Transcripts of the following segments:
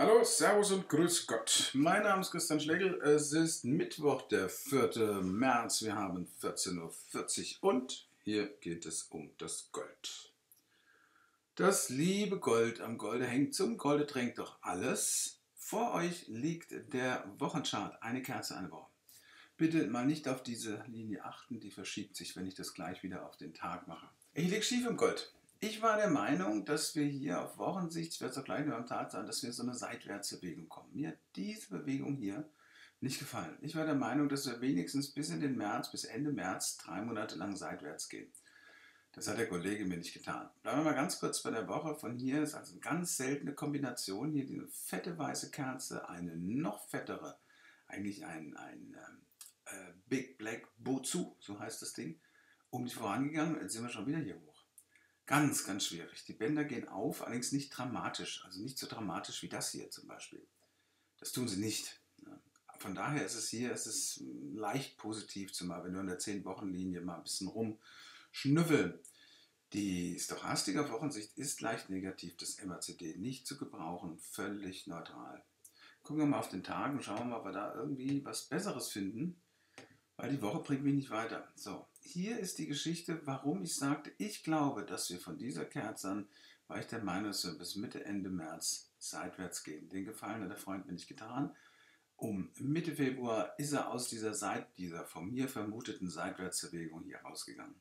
Hallo, Servus und Grüß Gott. Mein Name ist Christian Schlegel. Es ist Mittwoch, der 4. März. Wir haben 14:40 Uhr und hier geht es um das Gold. Das liebe Gold, am Golde hängt zum Golde drängt doch alles. Vor euch liegt der Wochenchart, eine Kerze, eine Woche. Bitte mal nicht auf diese Linie achten, die verschiebt sich, wenn ich das gleich wieder auf den Tag mache. Ich liege schief im Gold. Ich war der Meinung, dass wir hier auf Wochensicht, ich werde es auch gleich beim Tag sagen, dass wir so eine Seitwärtsbewegung kommen. Mir hat diese Bewegung hier nicht gefallen. Ich war der Meinung, dass wir wenigstens bis in den März, bis Ende März, 3 Monate lang seitwärts gehen. Das hat der Kollege mir nicht getan. Bleiben wir mal ganz kurz bei der Woche. Von hier ist also eine ganz seltene Kombination. Hier diese fette weiße Kerze, eine noch fettere, eigentlich ein Big Black Bozu, so heißt das Ding, um die vorangegangen. Jetzt sind wir schon wieder hier hoch. Ganz, ganz schwierig. Die Bänder gehen auf, allerdings nicht dramatisch. Also nicht so dramatisch wie das hier zum Beispiel. Das tun sie nicht. Von daher ist es hier, es ist leicht positiv, zumal wenn wir in der 10-Wochen-Linie mal ein bisschen rumschnüffeln. Die Stochastik auf Wochensicht ist leicht negativ, das MACD nicht zu gebrauchen, völlig neutral. Gucken wir mal auf den Tag und schauen wir mal, ob wir da irgendwie was Besseres finden, weil die Woche bringt mich nicht weiter. So. Hier ist die Geschichte, warum ich sagte, ich glaube, dass wir von dieser Kerze an, weil ich der Meinung bin, bis Mitte, Ende März seitwärts gehen. Den Gefallen hat der Freund mir nicht getan. Um Mitte Februar ist er aus dieser von mir vermuteten Seitwärtsbewegung hier rausgegangen.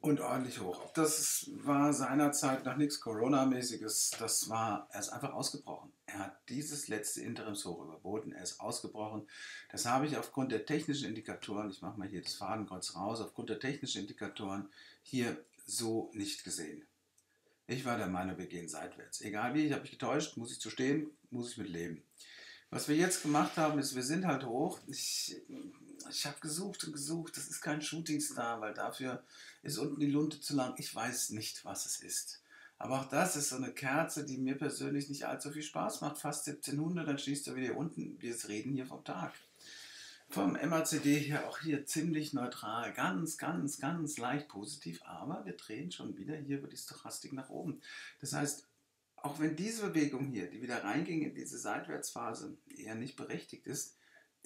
Und ordentlich hoch. Das war seinerzeit noch nichts Corona-mäßiges. Das war, er ist einfach ausgebrochen. Er hat dieses letzte Interimshoch überboten. Er ist ausgebrochen. Das habe ich aufgrund der technischen Indikatoren, ich mache mal hier das Fadenkreuz raus, aufgrund der technischen Indikatoren hier so nicht gesehen. Ich war der Meinung, wir gehen seitwärts. Egal wie, ich habe mich getäuscht, muss ich zu stehen, muss ich mit leben. Was wir jetzt gemacht haben, ist, wir sind halt hoch. Ich habe gesucht und gesucht, das ist kein Shootingstar, weil dafür ist unten die Lunte zu lang. Ich weiß nicht, was es ist. Aber auch das ist so eine Kerze, die mir persönlich nicht allzu viel Spaß macht. Fast 1700, dann schließt er wieder hier unten. Wir reden hier vom Tag. Vom MACD her auch hier ziemlich neutral. Ganz, ganz, ganz leicht positiv, aber wir drehen schon wieder hier über die Stochastik nach oben. Das heißt, auch wenn diese Bewegung hier, die wieder reinging in diese Seitwärtsphase, eher nicht berechtigt ist,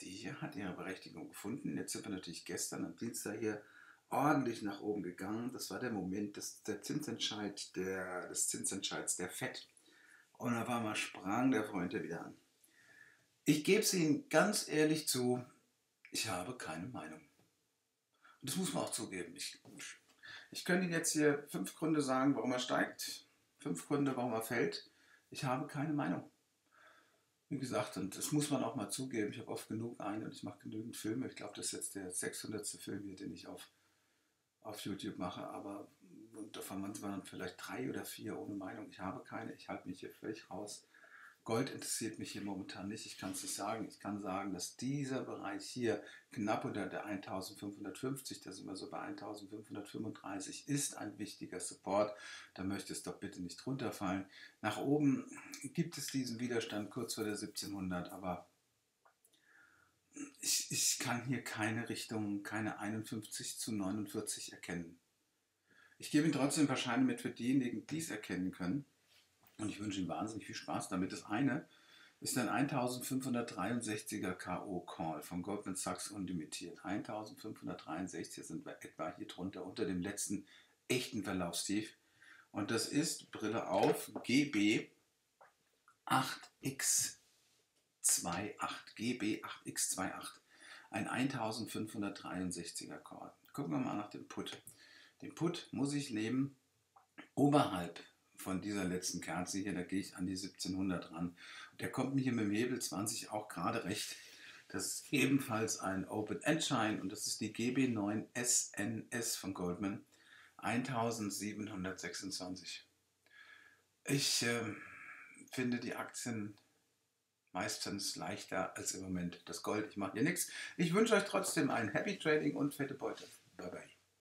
die hier hat ihre Berechtigung gefunden. Jetzt sind wir natürlich gestern am Dienstag hier ordentlich nach oben gegangen. Das war der Moment des Zinsentscheids der FED. Und auf einmal sprang der Freund hier wieder an. Ich gebe es Ihnen ganz ehrlich zu, ich habe keine Meinung. Und das muss man auch zugeben. Ich könnte Ihnen jetzt hier 5 Gründe sagen, warum er steigt. 5 Gründe, warum er fällt. Ich habe keine Meinung. Wie gesagt, und das muss man auch mal zugeben, ich habe oft genug einen und ich mache genügend Filme. Ich glaube, das ist jetzt der 600. Film hier, den ich auf YouTube mache, aber davon waren es dann vielleicht 3 oder 4 ohne Meinung. Ich habe keine, ich halte mich hier völlig raus. Gold interessiert mich hier momentan nicht, ich kann es nicht sagen. Ich kann sagen, dass dieser Bereich hier knapp unter der 1550, da sind wir so bei 1535, ist ein wichtiger Support. Da möchte es doch bitte nicht runterfallen. Nach oben gibt es diesen Widerstand kurz vor der 1700, aber ich kann hier keine Richtung, keine 51:49 erkennen. Ich gebe Ihnen trotzdem ein paar Scheine mit für diejenigen, die es erkennen können. Und ich wünsche Ihnen wahnsinnig viel Spaß damit. Das eine ist ein 1563er K.O.-Call von Goldman Sachs unlimitiert. 1563 sind wir etwa hier drunter unter dem letzten echten Verlaufstief. Und das ist, Brille auf, GB8X28. GB8X28. Ein 1563er Call. Gucken wir mal nach dem Put. Den Put muss ich nehmen oberhalb von dieser letzten Kerze hier, da gehe ich an die 1700 ran. Der kommt mir hier mit dem Hebel 20 auch gerade recht. Das ist ebenfalls ein Open-End-Schein und das ist die GB9-SNS von Goldman, 1726. Ich finde die Aktien meistens leichter als im Moment das Gold. Ich mache hier nichts. Ich wünsche euch trotzdem ein Happy Trading und fette Beute. Bye, bye.